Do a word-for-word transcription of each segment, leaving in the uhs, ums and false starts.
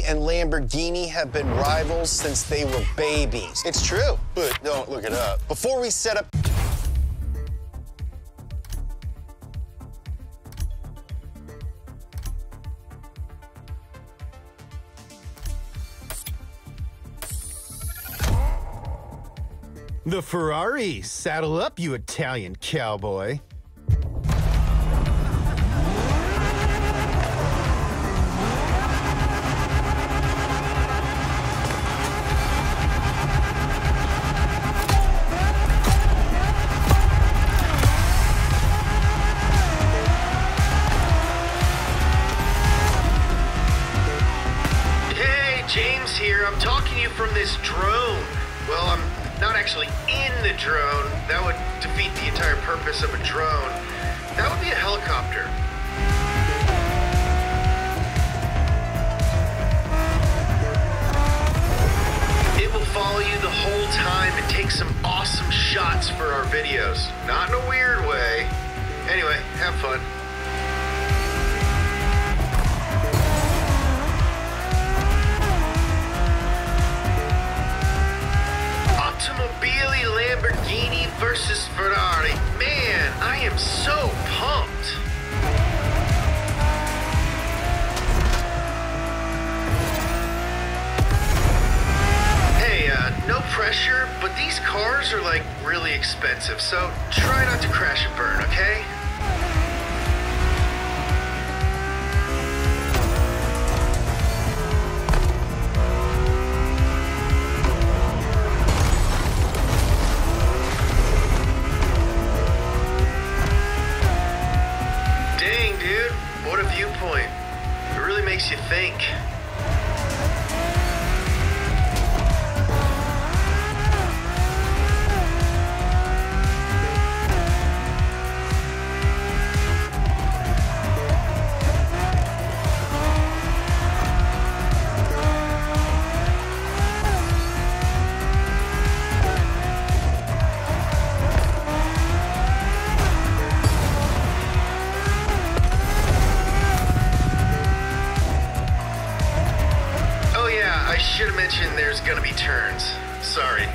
Ferrari and Lamborghini have been rivals since they were babies. It's true, but don't look it up. Before we set up... The Ferrari. Saddle up, you Italian cowboy. James here. I'm talking to you from this drone. Well, I'm not actually in the drone. That would defeat the entire purpose of a drone. That would be a helicopter. It will follow you the whole time and take some awesome shots for our videos. Not in a weird way. Anyway, have fun. Lamborghini versus Ferrari. Man, I am so pumped. Hey, uh, no pressure, but these cars are like really expensive, so try not to crash and burn, okay? What a viewpoint. It really makes you think. I should have mentioned there's gonna be turns. Sorry.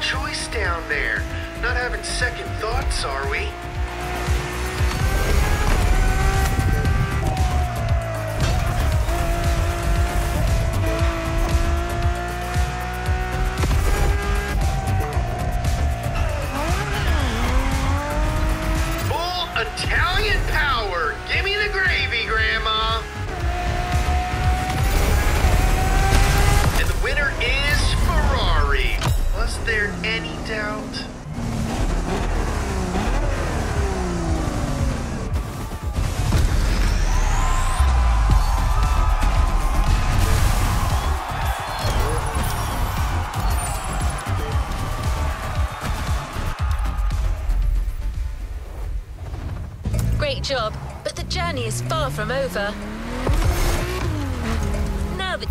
Choice down there. Not having second thoughts, are we? Full Italian power! Give me the gravy, Grandma! And the winner is Ferrari! Was there any doubt? Great job, but the journey is far from over. Now that...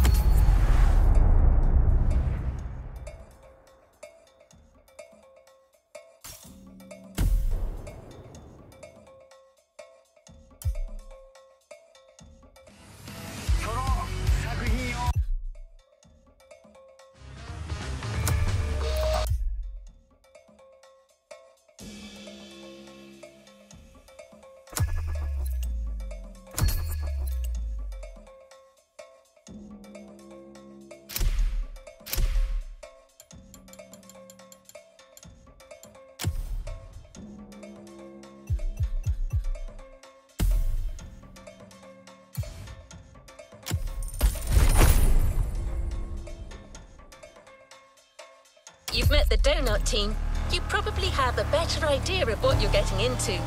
the donut team, you probably have a better idea of what you're getting into.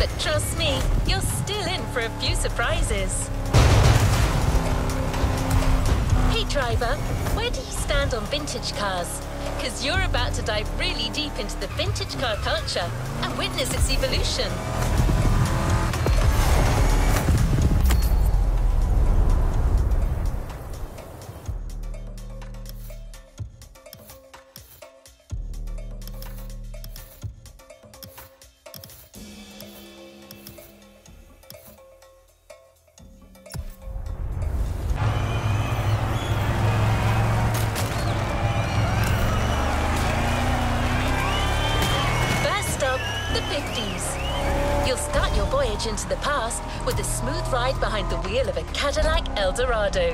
But trust me, you're still in for a few surprises. Hey driver, where do you stand on vintage cars? Because you're about to dive really deep into the vintage car culture and witness its evolution. You'll start your voyage into the past with a smooth ride behind the wheel of a Cadillac Eldorado.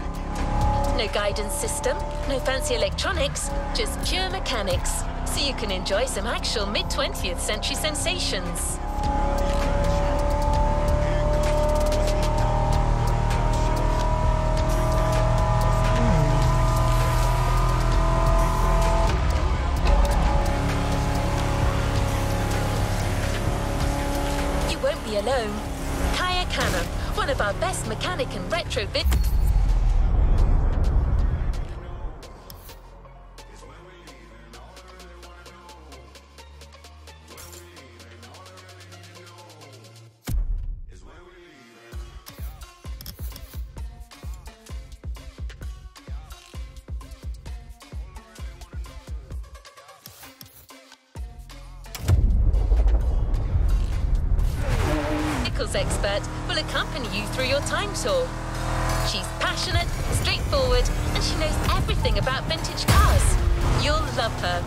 No guidance system, no fancy electronics, just pure mechanics, so you can enjoy some actual mid-twentieth century sensations. Alone, Kaya Cannon, one of our best mechanic and retro vid. Expert will accompany you through your time tour. She's passionate, straightforward, and she knows everything about vintage cars. You'll love her.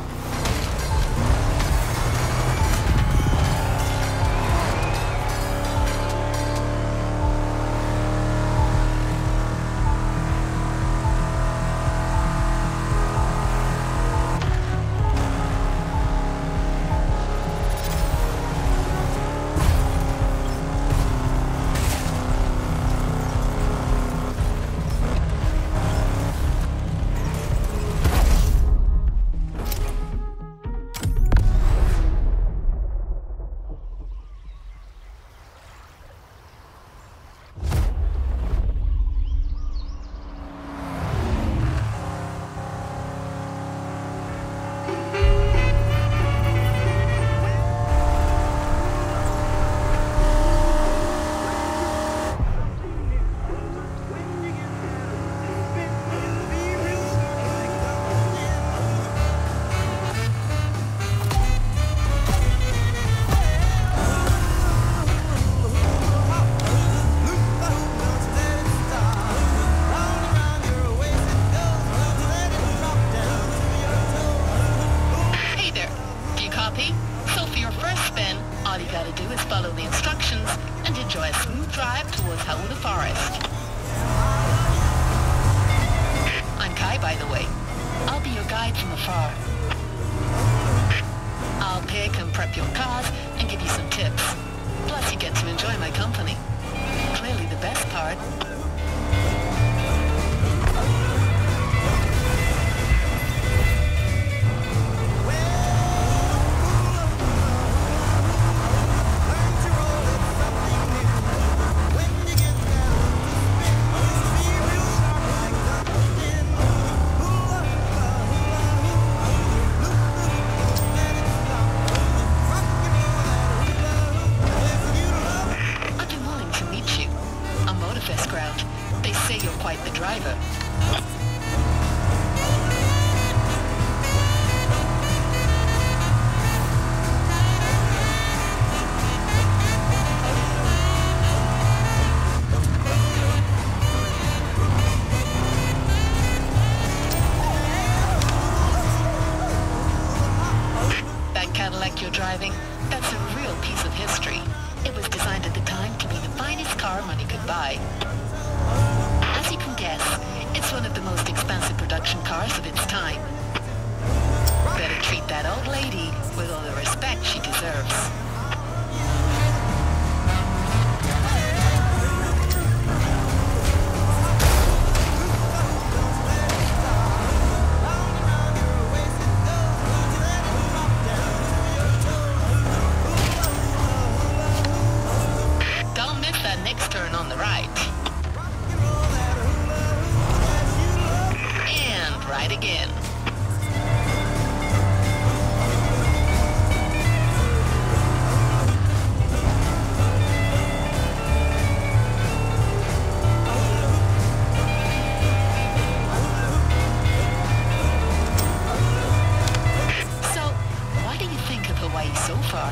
so far.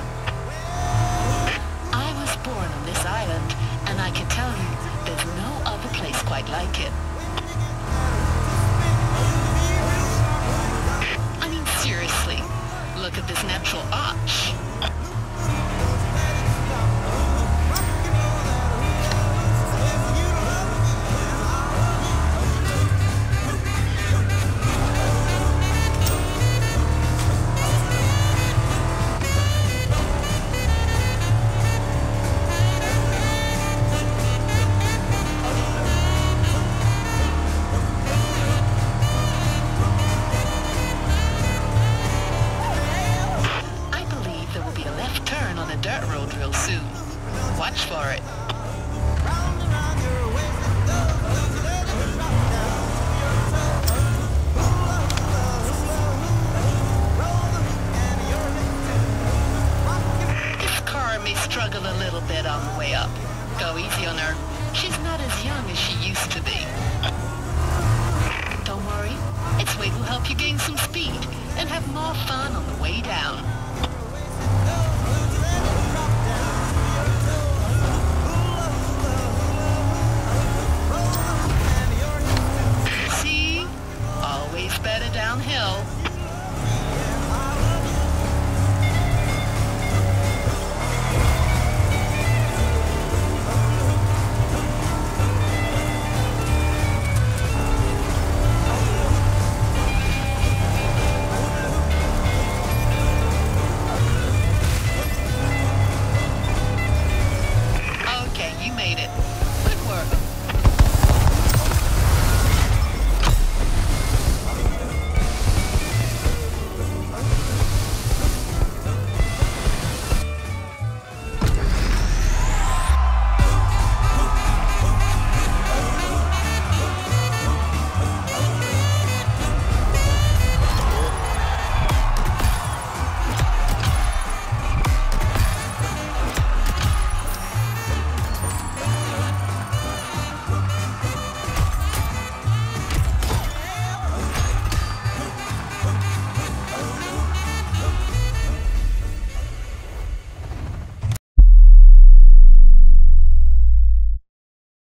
I was born on this island, and I can tell you, there's no other place quite like it. I mean, seriously, look at this natural arch. Struggle a little bit on the way up. Go easy on her. She's not as young as she used to be. Don't worry. Its weight will help you gain some speed and have more fun on the way down.